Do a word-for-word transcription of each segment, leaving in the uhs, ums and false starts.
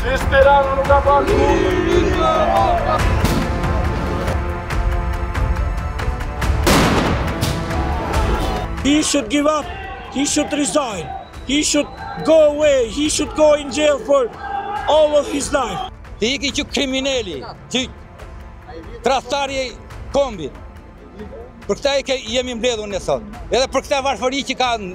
Sisteran Mutapak He should give up. He should resign. He should go away. He should go in jail for all of his life. Ti që kriminali, ti trastari kombi. Për këta e jemi mbledhur ne sot. Edhe për këta varfëri që kanë.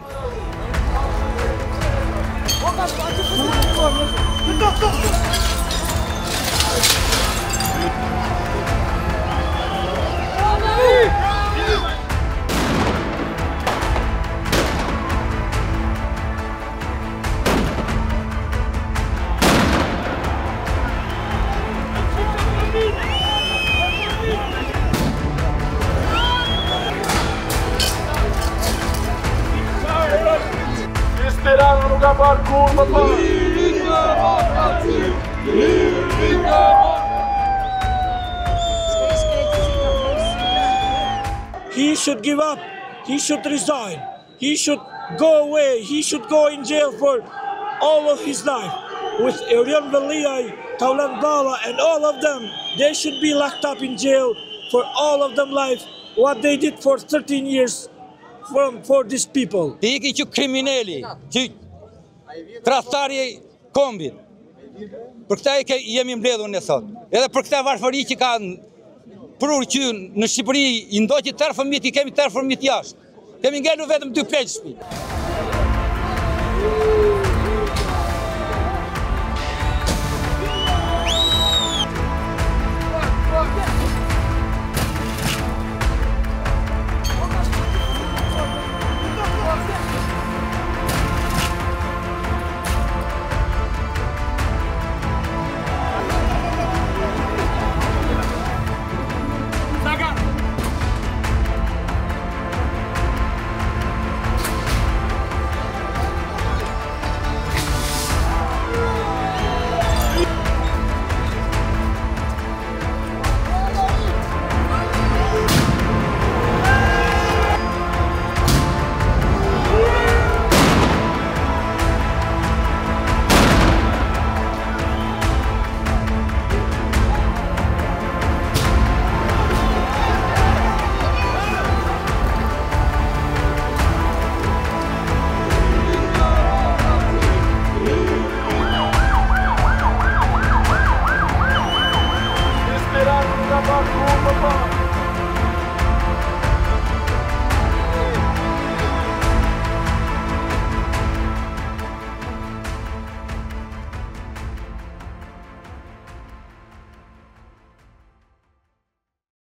He should give up. He should resign. He should go away. He should go in jail for all of his life. With Erion Veliaj, Taulant Balla, and all of them, they should be locked up in jail for all of them life. What they did for thirteen years from for these people. Trastari kombi. Për këta e jemi mbledhur ne sot. Edhe për këta varfëri që kanë prur që në Shqipëri i ndoqi tërë fëmijët, i kemi tërë fëmijët jashtë. Kemi ngelur vetëm dy pleqë shtëpi.